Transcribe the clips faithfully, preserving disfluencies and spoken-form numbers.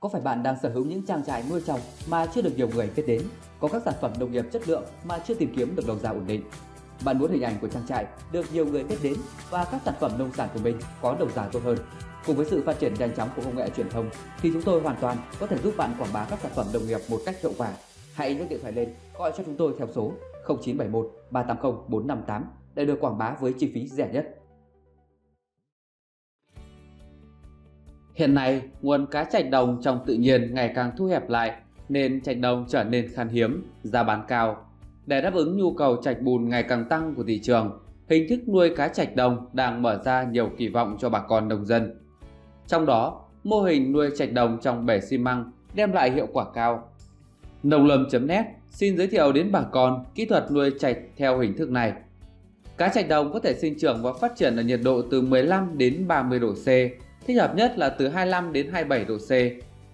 Có phải bạn đang sở hữu những trang trại nuôi trồng mà chưa được nhiều người biết đến, có các sản phẩm nông nghiệp chất lượng mà chưa tìm kiếm được đầu ra ổn định? Bạn muốn hình ảnh của trang trại được nhiều người biết đến và các sản phẩm nông sản của mình có đầu ra tốt hơn. Cùng với sự phát triển nhanh chóng của công nghệ truyền thông thì chúng tôi hoàn toàn có thể giúp bạn quảng bá các sản phẩm nông nghiệp một cách hiệu quả. Hãy nhấc điện thoại lên, gọi cho chúng tôi theo số không chín bảy một ba tám không bốn năm tám để được quảng bá với chi phí rẻ nhất. Hiện nay, nguồn cá Chạch Đồng trong tự nhiên ngày càng thu hẹp lại nên Chạch Đồng trở nên khan hiếm, giá bán cao. Để đáp ứng nhu cầu chạch bùn ngày càng tăng của thị trường, hình thức nuôi cá Chạch Đồng đang mở ra nhiều kỳ vọng cho bà con nông dân. Trong đó, mô hình nuôi Chạch Đồng trong bể xi măng đem lại hiệu quả cao. NongLam chấm net xin giới thiệu đến bà con kỹ thuật nuôi chạch theo hình thức này. Cá Chạch Đồng có thể sinh trưởng và phát triển ở nhiệt độ từ mười lăm đến ba mươi độ C, thích hợp nhất là từ hai mươi lăm đến hai mươi bảy độ C,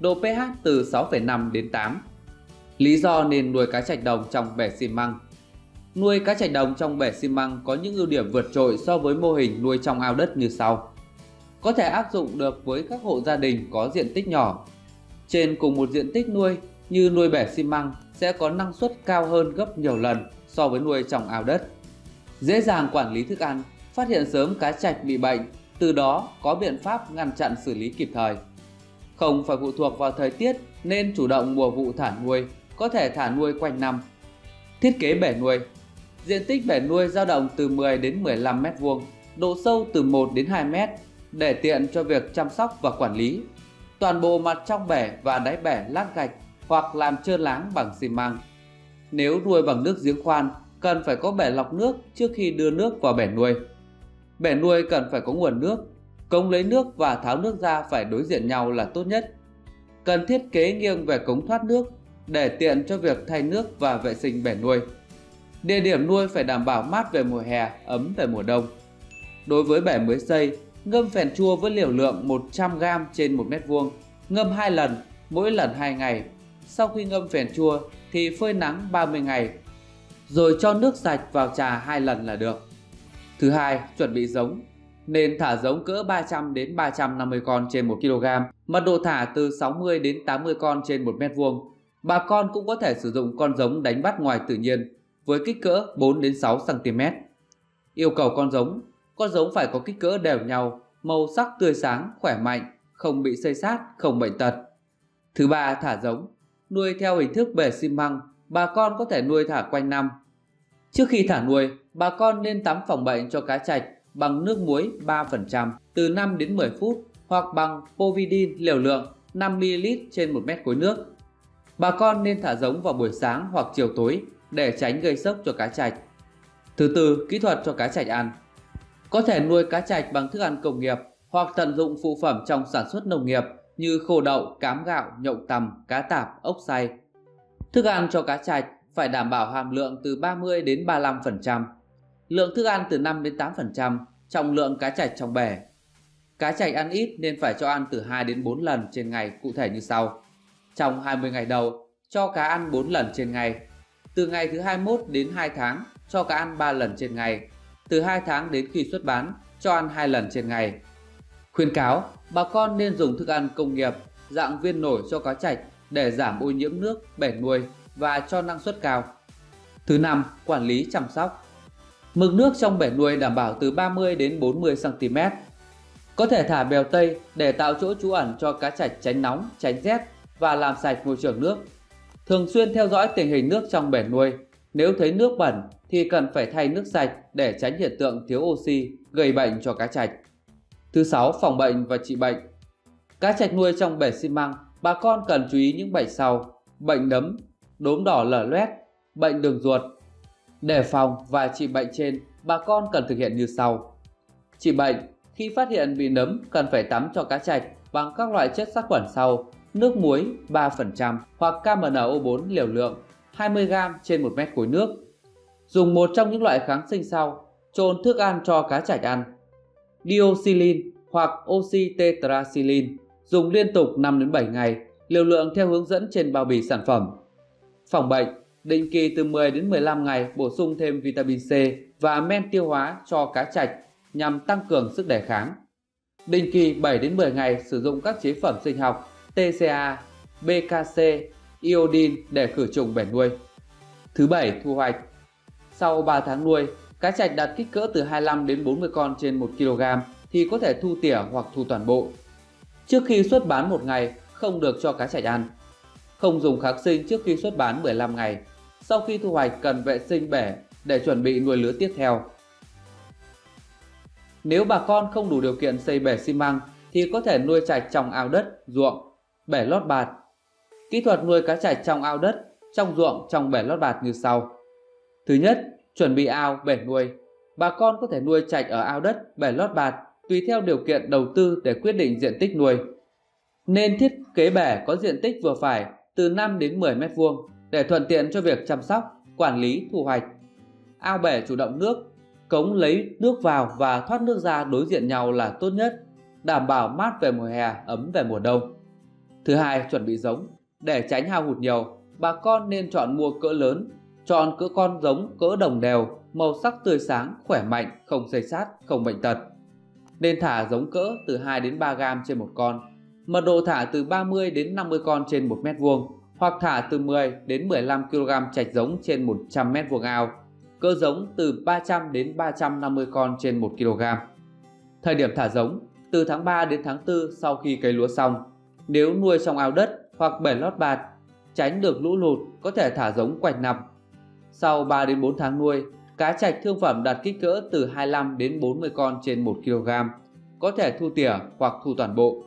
độ pH từ sáu phẩy năm đến tám. Lý do nên nuôi cá Chạch Đồng trong bể xi măng. Nuôi cá Chạch Đồng trong bể xi măng có những ưu điểm vượt trội so với mô hình nuôi trong ao đất như sau. Có thể áp dụng được với các hộ gia đình có diện tích nhỏ. Trên cùng một diện tích nuôi như nuôi bể xi măng sẽ có năng suất cao hơn gấp nhiều lần so với nuôi trong ao đất. Dễ dàng quản lý thức ăn, phát hiện sớm cá chạch bị bệnh, từ đó có biện pháp ngăn chặn xử lý kịp thời. Không phải phụ thuộc vào thời tiết nên chủ động mùa vụ thả nuôi, có thể thả nuôi quanh năm. Thiết kế bể nuôi. Diện tích bể nuôi dao động từ mười đến mười lăm mét vuông, độ sâu từ một đến hai mét để tiện cho việc chăm sóc và quản lý. Toàn bộ mặt trong bể và đáy bể lát gạch hoặc làm trơn láng bằng xi măng. Nếu nuôi bằng nước giếng khoan, cần phải có bể lọc nước trước khi đưa nước vào bể nuôi. Bể nuôi cần phải có nguồn nước, cống lấy nước và tháo nước ra phải đối diện nhau là tốt nhất. Cần thiết kế nghiêng về cống thoát nước để tiện cho việc thay nước và vệ sinh bể nuôi. Địa điểm nuôi phải đảm bảo mát về mùa hè, ấm về mùa đông. Đối với bể mới xây, ngâm phèn chua với liều lượng một trăm gam trên một mét vuông, ngâm hai lần, mỗi lần hai ngày. Sau khi ngâm phèn chua thì phơi nắng ba mươi ngày, rồi cho nước sạch vào trà hai lần là được. Thứ hai, chuẩn bị giống. Nên thả giống cỡ ba trăm đến ba trăm năm mươi con trên một ki lô gam, mật độ thả từ sáu mươi đến tám mươi con trên một mét vuông. Bà con cũng có thể sử dụng con giống đánh bắt ngoài tự nhiên với kích cỡ bốn đến sáu xăng ti mét. Yêu cầu con giống, con giống phải có kích cỡ đều nhau, màu sắc tươi sáng, khỏe mạnh, không bị xây xát, không bệnh tật. Thứ ba, thả giống. Nuôi theo hình thức bể xi măng, bà con có thể nuôi thả quanh năm. Trước khi thả nuôi, bà con nên tắm phòng bệnh cho cá chạch bằng nước muối ba phần trăm từ năm đến mười phút hoặc bằng povidin liều lượng năm mi li lít trên một mét khối nước. Bà con nên thả giống vào buổi sáng hoặc chiều tối để tránh gây sốc cho cá chạch. Thứ tư, kỹ thuật cho cá chạch ăn. Có thể nuôi cá chạch bằng thức ăn công nghiệp hoặc tận dụng phụ phẩm trong sản xuất nông nghiệp như khô đậu, cám gạo, nhộng tằm, cá tạp, ốc xay. Thức ăn cho cá chạch phải đảm bảo hàm lượng từ ba mươi đến ba mươi lăm phần trăm, lượng thức ăn từ năm đến tám phần trăm trọng lượng cá chạch trong bể. Cá chạch ăn ít nên phải cho ăn từ hai đến bốn lần trên ngày cụ thể như sau. Trong hai mươi ngày đầu, cho cá ăn bốn lần trên ngày. Từ ngày thứ hai mươi mốt đến hai tháng, cho cá ăn ba lần trên ngày. Từ hai tháng đến khi xuất bán, cho ăn hai lần trên ngày. Khuyến cáo, bà con nên dùng thức ăn công nghiệp, dạng viên nổi cho cá chạch để giảm ô nhiễm nước, bể nuôi và cho năng suất cao. Thứ năm, quản lý chăm sóc. Mực nước trong bể nuôi đảm bảo từ ba mươi đến bốn mươi xăng ti mét. Có thể thả bèo tây để tạo chỗ trú ẩn cho cá chạch tránh nóng, tránh rét và làm sạch môi trường nước. Thường xuyên theo dõi tình hình nước trong bể nuôi. Nếu thấy nước bẩn thì cần phải thay nước sạch để tránh hiện tượng thiếu oxy gây bệnh cho cá chạch. Thứ sáu, phòng bệnh và trị bệnh. Cá chạch nuôi trong bể xi măng, bà con cần chú ý những bệnh sau: bệnh nấm, đốm đỏ lở loét, bệnh đường ruột. Để phòng và trị bệnh trên, bà con cần thực hiện như sau. Trị bệnh, khi phát hiện bị nấm cần phải tắm cho cá chạch bằng các loại chất sát khuẩn sau: nước muối ba phần trăm hoặc K M N O bốn liều lượng hai mươi gam trên một mét khối nước. Dùng một trong những loại kháng sinh sau, trộn thức ăn cho cá chạch ăn: dioxilin hoặc oxy tetraxilin, dùng liên tục năm đến bảy ngày, liều lượng theo hướng dẫn trên bao bì sản phẩm. Phòng bệnh, định kỳ từ mười đến mười lăm ngày bổ sung thêm vitamin C và men tiêu hóa cho cá chạch nhằm tăng cường sức đề kháng. Định kỳ bảy đến mười ngày sử dụng các chế phẩm sinh học tê xê a, bê ca xê, iodine để khử trùng bể nuôi. Thứ bảy, thu hoạch. Sau ba tháng nuôi, cá trạch đạt kích cỡ từ hai mươi lăm đến bốn mươi con trên một ki lô gam thì có thể thu tỉa hoặc thu toàn bộ. Trước khi xuất bán một ngày, không được cho cá trạch ăn. Không dùng kháng sinh trước khi xuất bán mười lăm ngày. Sau khi thu hoạch cần vệ sinh bể để chuẩn bị nuôi lứa tiếp theo. Nếu bà con không đủ điều kiện xây bể xi măng thì có thể nuôi trạch trong ao đất, ruộng, bể lót bạt. Kỹ thuật nuôi cá trạch trong ao đất, trong ruộng, trong bể lót bạt như sau. Thứ nhất, chuẩn bị ao, bể nuôi. Bà con có thể nuôi trạch ở ao đất, bể lót bạt tùy theo điều kiện đầu tư để quyết định diện tích nuôi. Nên thiết kế bể có diện tích vừa phải từ năm đến mười mét vuông để thuận tiện cho việc chăm sóc, quản lý, thu hoạch. Ao bể chủ động nước, cống lấy nước vào và thoát nước ra đối diện nhau là tốt nhất, đảm bảo mát về mùa hè, ấm về mùa đông. Thứ hai, chuẩn bị giống. Để tránh hao hụt nhiều, bà con nên chọn mua cỡ lớn, chọn cỡ con giống cỡ đồng đều, màu sắc tươi sáng, khỏe mạnh, không xây xát, không bệnh tật. Nên thả giống cỡ từ hai đến ba gam trên một con, mật độ thả từ ba mươi đến năm mươi con trên một mét vuông, hoặc thả từ mười đến mười lăm ki lô gam trạch giống trên một trăm mét vuông ao, cỡ giống từ ba trăm đến ba trăm năm mươi con trên một ki lô gam. Thời điểm thả giống từ tháng ba đến tháng tư sau khi cấy lúa xong. Nếu nuôi trong ao đất hoặc bể lót bạt, tránh được lũ lụt, có thể thả giống quanh năm. Sau ba đến bốn tháng nuôi, cá trạch thương phẩm đạt kích cỡ từ hai mươi lăm đến bốn mươi con trên một ki lô gam, có thể thu tỉa hoặc thu toàn bộ.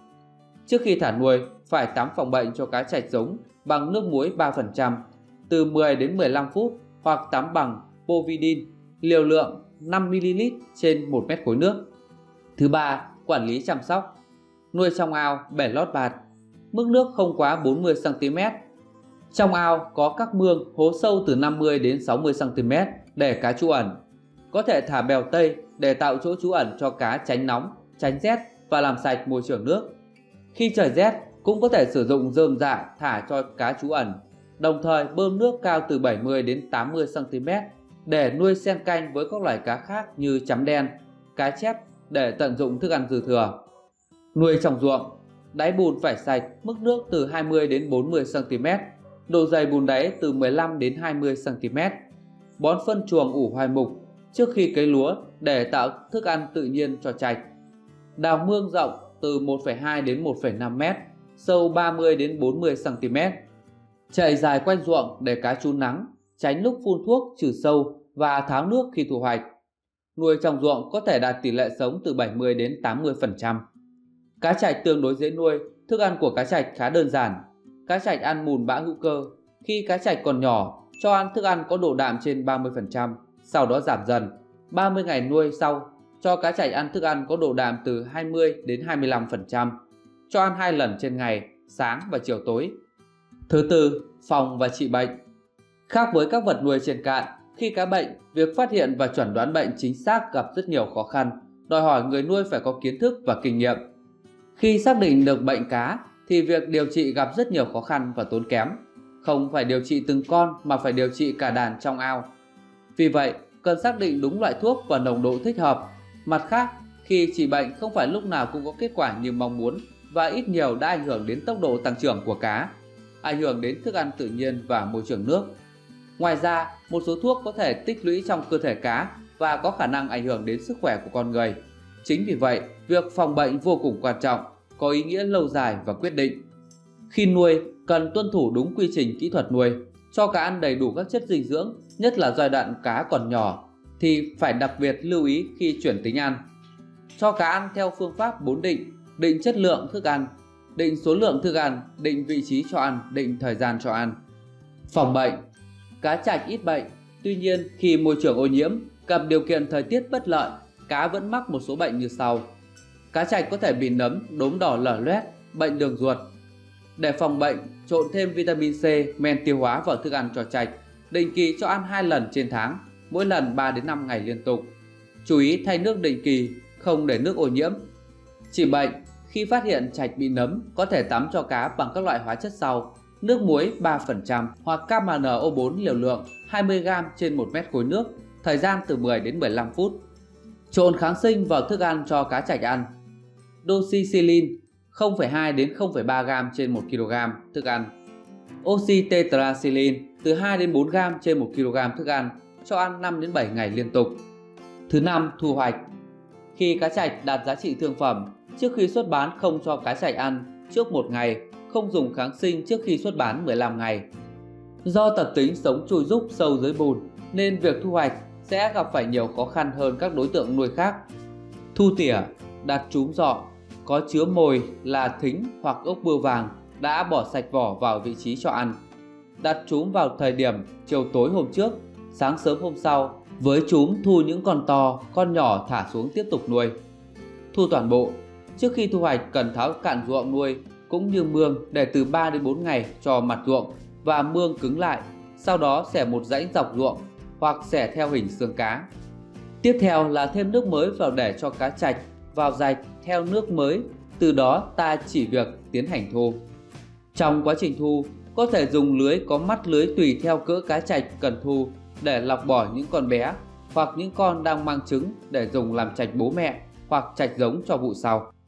Trước khi thả nuôi, phải tắm phòng bệnh cho cá trạch giống bằng nước muối ba phần trăm từ mười đến mười lăm phút hoặc tắm bằng povidin, liều lượng năm mi li lít trên một mét khối nước. Thứ ba, quản lý chăm sóc. Nuôi trong ao, bể lót bạt, mức nước không quá bốn mươi xăng ti mét. Trong ao có các mương, hố sâu từ năm mươi đến sáu mươi xăng ti mét để cá trú ẩn. Có thể thả bèo tây để tạo chỗ trú ẩn cho cá tránh nóng, tránh rét và làm sạch môi trường nước. Khi trời rét, cũng có thể sử dụng rơm rạ thả cho cá trú ẩn, đồng thời bơm nước cao từ bảy mươi đến tám mươi xăng ti mét để nuôi xen canh với các loài cá khác như chấm đen, cá chép để tận dụng thức ăn dư thừa. Nuôi trong ruộng, đáy bùn phải sạch, mức nước từ hai mươi đến bốn mươi xăng ti mét, độ dày bùn đáy từ mười lăm đến hai mươi xăng ti mét. Bón phân chuồng ủ hoài mục trước khi cấy lúa để tạo thức ăn tự nhiên cho trạch. Đào mương rộng từ một phẩy hai đến một phẩy năm mét, sâu ba mươi đến bốn mươi xăng ti mét. Chạy dài quanh ruộng để cá trú nắng, tránh lúc phun thuốc trừ sâu và tháo nước khi thu hoạch. Nuôi trong ruộng có thể đạt tỷ lệ sống từ bảy mươi đến tám mươi phần trăm. Cá trạch tương đối dễ nuôi, thức ăn của cá trạch khá đơn giản. Cá trạch ăn mùn bã hữu cơ, khi cá trạch còn nhỏ, cho ăn thức ăn có độ đạm trên ba mươi phần trăm, sau đó giảm dần. ba mươi ngày nuôi sau, cho cá trạch ăn thức ăn có độ đạm từ hai mươi đến hai mươi lăm phần trăm, cho ăn hai lần trên ngày, sáng và chiều tối. Thứ tư, phòng và trị bệnh. Khác với các vật nuôi trên cạn, khi cá bệnh, việc phát hiện và chẩn đoán bệnh chính xác gặp rất nhiều khó khăn, đòi hỏi người nuôi phải có kiến thức và kinh nghiệm. Khi xác định được bệnh cá thì việc điều trị gặp rất nhiều khó khăn và tốn kém. Không phải điều trị từng con mà phải điều trị cả đàn trong ao. Vì vậy, cần xác định đúng loại thuốc và nồng độ thích hợp. Mặt khác, khi trị bệnh không phải lúc nào cũng có kết quả như mong muốn và ít nhiều đã ảnh hưởng đến tốc độ tăng trưởng của cá, ảnh hưởng đến thức ăn tự nhiên và môi trường nước. Ngoài ra, một số thuốc có thể tích lũy trong cơ thể cá và có khả năng ảnh hưởng đến sức khỏe của con người. Chính vì vậy, việc phòng bệnh vô cùng quan trọng, có ý nghĩa lâu dài và quyết định. Khi nuôi, cần tuân thủ đúng quy trình kỹ thuật nuôi, cho cá ăn đầy đủ các chất dinh dưỡng, nhất là giai đoạn cá còn nhỏ, thì phải đặc biệt lưu ý khi chuyển tính ăn. Cho cá ăn theo phương pháp bốn định, định chất lượng thức ăn, định số lượng thức ăn, định vị trí cho ăn, định thời gian cho ăn. Phòng bệnh. Cá trạch ít bệnh, tuy nhiên khi môi trường ô nhiễm, gặp điều kiện thời tiết bất lợi, cá vẫn mắc một số bệnh như sau. Cá trạch có thể bị nấm, đốm đỏ lở loét, bệnh đường ruột. Để phòng bệnh, trộn thêm vitamin C, men tiêu hóa vào thức ăn cho trạch, định kỳ cho ăn hai lần trên tháng, mỗi lần ba đến năm ngày liên tục. Chú ý thay nước định kỳ, không để nước ô nhiễm. Trị bệnh, khi phát hiện trạch bị nấm, có thể tắm cho cá bằng các loại hóa chất sau: nước muối ba phần trăm hoặc ca em en o bốn liều lượng hai mươi gam trên một mét khối nước, thời gian từ mười đến mười lăm phút. Trộn kháng sinh vào thức ăn cho cá trạch ăn. Doxycycline không phẩy hai đến không phẩy ba gam trên một ki lô gam thức ăn. Oxy tetracycline từ hai đến bốn gam trên một ki lô gam thức ăn, cho ăn năm đến bảy ngày liên tục. Thứ năm, thu hoạch. Khi cá trạch đạt giá trị thương phẩm, trước khi xuất bán không cho cá trạch ăn trước một ngày, không dùng kháng sinh trước khi xuất bán mười lăm ngày. Do tập tính sống chui rúc sâu dưới bùn nên việc thu hoạch sẽ gặp phải nhiều khó khăn hơn các đối tượng nuôi khác. Thu tỉa, đặt trúm giọ có chứa mồi là thính hoặc ốc bươu vàng đã bỏ sạch vỏ vào vị trí cho ăn. Đặt trúm vào thời điểm chiều tối hôm trước, sáng sớm hôm sau, với trúm thu những con to, con nhỏ thả xuống tiếp tục nuôi. Thu toàn bộ, trước khi thu hoạch cần tháo cạn ruộng nuôi cũng như mương để từ ba đến bốn ngày cho mặt ruộng và mương cứng lại, sau đó xẻ một rãnh dọc ruộng hoặc xẻ theo hình xương cá. Tiếp theo là thêm nước mới vào để cho cá trạch vào rạch theo nước mới, từ đó ta chỉ việc tiến hành thu. Trong quá trình thu, có thể dùng lưới có mắt lưới tùy theo cỡ cá trạch cần thu để lọc bỏ những con bé hoặc những con đang mang trứng để dùng làm trạch bố mẹ hoặc trạch giống cho vụ sau.